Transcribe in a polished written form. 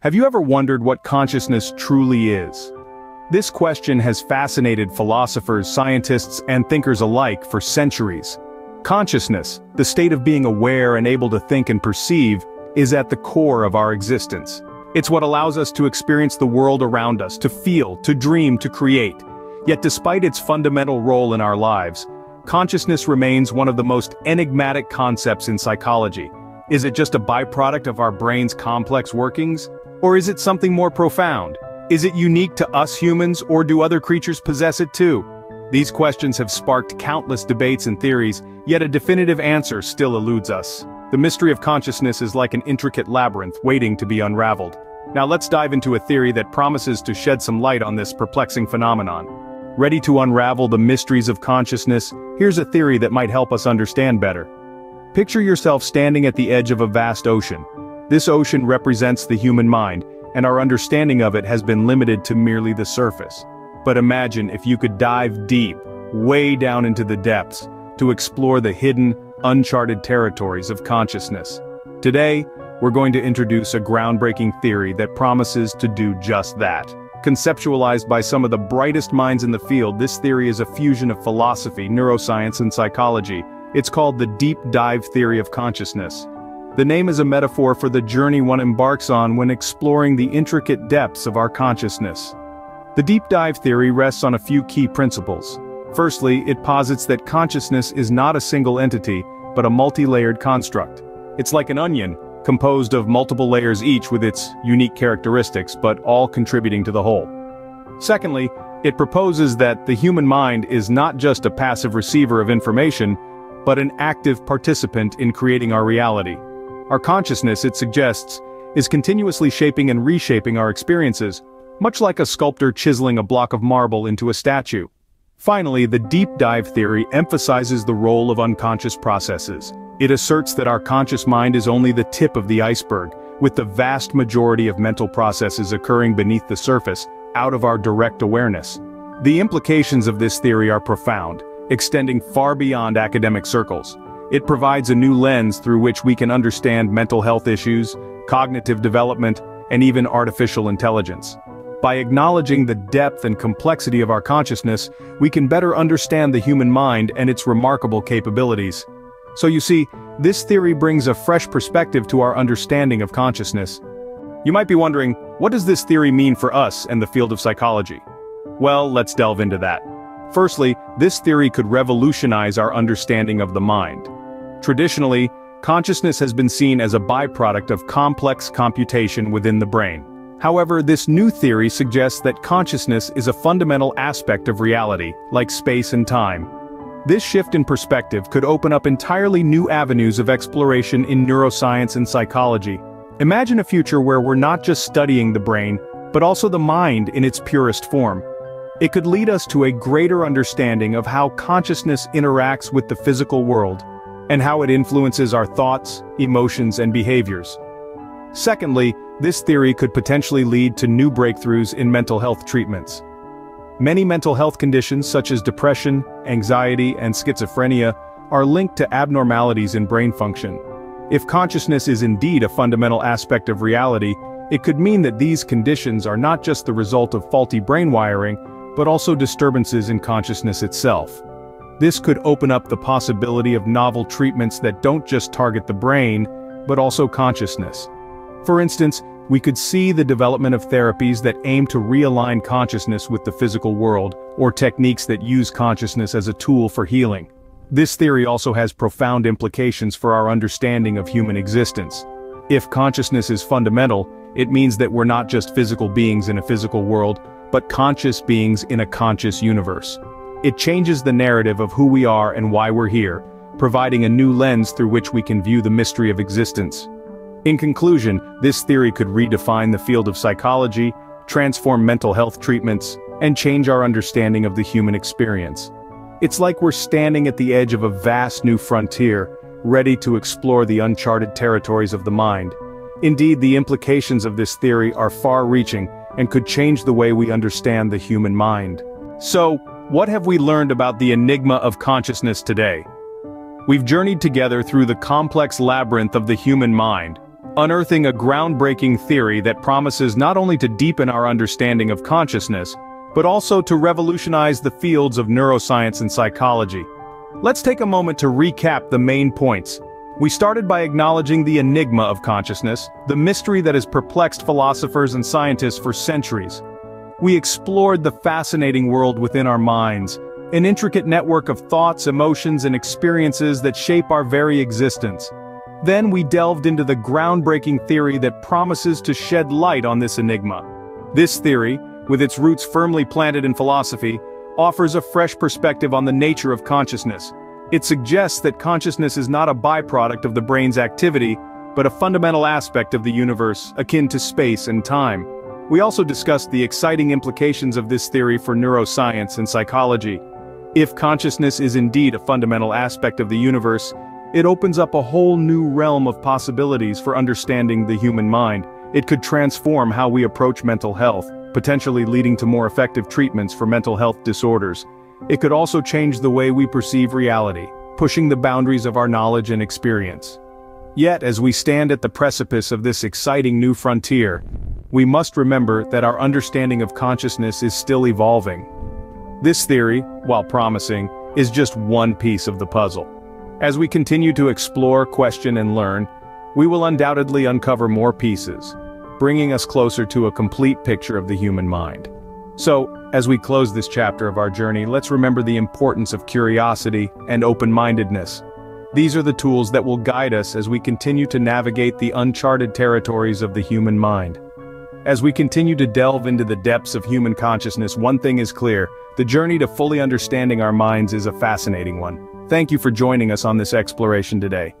Have you ever wondered what consciousness truly is? This question has fascinated philosophers, scientists, and thinkers alike for centuries. Consciousness, the state of being aware and able to think and perceive, is at the core of our existence. It's what allows us to experience the world around us, to feel, to dream, to create. Yet despite its fundamental role in our lives, consciousness remains one of the most enigmatic concepts in psychology. Is it just a byproduct of our brain's complex workings? Or is it something more profound? Is it unique to us humans, or do other creatures possess it too? These questions have sparked countless debates and theories, yet a definitive answer still eludes us. The mystery of consciousness is like an intricate labyrinth waiting to be unraveled. Now let's dive into a theory that promises to shed some light on this perplexing phenomenon. Ready to unravel the mysteries of consciousness? Here's a theory that might help us understand better. Picture yourself standing at the edge of a vast ocean. This ocean represents the human mind, and our understanding of it has been limited to merely the surface. But imagine if you could dive deep, way down into the depths, to explore the hidden, uncharted territories of consciousness. Today, we're going to introduce a groundbreaking theory that promises to do just that. Conceptualized by some of the brightest minds in the field, this theory is a fusion of philosophy, neuroscience, and psychology. It's called the deep dive theory of consciousness. The name is a metaphor for the journey one embarks on when exploring the intricate depths of our consciousness. The deep dive theory rests on a few key principles. Firstly, it posits that consciousness is not a single entity, but a multi-layered construct. It's like an onion, composed of multiple layers, each with its unique characteristics, but all contributing to the whole. Secondly, it proposes that the human mind is not just a passive receiver of information, but an active participant in creating our reality. Our consciousness, it suggests, is continuously shaping and reshaping our experiences, much like a sculptor chiseling a block of marble into a statue. Finally, the deep dive theory emphasizes the role of unconscious processes. It asserts that our conscious mind is only the tip of the iceberg, with the vast majority of mental processes occurring beneath the surface, out of our direct awareness. The implications of this theory are profound, extending far beyond academic circles. It provides a new lens through which we can understand mental health issues, cognitive development, and even artificial intelligence. By acknowledging the depth and complexity of our consciousness, we can better understand the human mind and its remarkable capabilities. So you see, this theory brings a fresh perspective to our understanding of consciousness. You might be wondering, what does this theory mean for us and the field of psychology? Well, let's delve into that. Firstly, this theory could revolutionize our understanding of the mind. Traditionally, consciousness has been seen as a byproduct of complex computation within the brain. However, this new theory suggests that consciousness is a fundamental aspect of reality, like space and time. This shift in perspective could open up entirely new avenues of exploration in neuroscience and psychology. Imagine a future where we're not just studying the brain, but also the mind in its purest form. It could lead us to a greater understanding of how consciousness interacts with the physical world, and how it influences our thoughts, emotions, and behaviors. Secondly, this theory could potentially lead to new breakthroughs in mental health treatments. Many mental health conditions such as depression, anxiety, and schizophrenia are linked to abnormalities in brain function. If consciousness is indeed a fundamental aspect of reality, it could mean that these conditions are not just the result of faulty brain wiring, but also disturbances in consciousness itself. This could open up the possibility of novel treatments that don't just target the brain, but also consciousness. For instance, we could see the development of therapies that aim to realign consciousness with the physical world, or techniques that use consciousness as a tool for healing. This theory also has profound implications for our understanding of human existence. If consciousness is fundamental, it means that we're not just physical beings in a physical world, but conscious beings in a conscious universe. It changes the narrative of who we are and why we're here, providing a new lens through which we can view the mystery of existence. In conclusion, this theory could redefine the field of psychology, transform mental health treatments, and change our understanding of the human experience. It's like we're standing at the edge of a vast new frontier, ready to explore the uncharted territories of the mind. Indeed, the implications of this theory are far-reaching and could change the way we understand the human mind. So, what have we learned about the enigma of consciousness today? We've journeyed together through the complex labyrinth of the human mind, unearthing a groundbreaking theory that promises not only to deepen our understanding of consciousness, but also to revolutionize the fields of neuroscience and psychology. Let's take a moment to recap the main points. We started by acknowledging the enigma of consciousness, the mystery that has perplexed philosophers and scientists for centuries. We explored the fascinating world within our minds, an intricate network of thoughts, emotions, and experiences that shape our very existence. Then we delved into the groundbreaking theory that promises to shed light on this enigma. This theory, with its roots firmly planted in philosophy, offers a fresh perspective on the nature of consciousness. It suggests that consciousness is not a byproduct of the brain's activity, but a fundamental aspect of the universe, akin to space and time. We also discussed the exciting implications of this theory for neuroscience and psychology. If consciousness is indeed a fundamental aspect of the universe, it opens up a whole new realm of possibilities for understanding the human mind. It could transform how we approach mental health, potentially leading to more effective treatments for mental health disorders. It could also change the way we perceive reality, pushing the boundaries of our knowledge and experience. Yet, as we stand at the precipice of this exciting new frontier, we must remember that our understanding of consciousness is still evolving. This theory, while promising, is just one piece of the puzzle. As we continue to explore, question, and learn, we will undoubtedly uncover more pieces, bringing us closer to a complete picture of the human mind. So, as we close this chapter of our journey, let's remember the importance of curiosity and open-mindedness. These are the tools that will guide us as we continue to navigate the uncharted territories of the human mind. As we continue to delve into the depths of human consciousness, one thing is clear: the journey to fully understanding our minds is a fascinating one. Thank you for joining us on this exploration today.